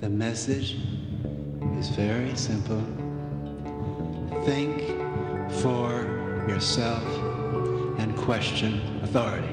The message is very simple. Think for yourself and question authority.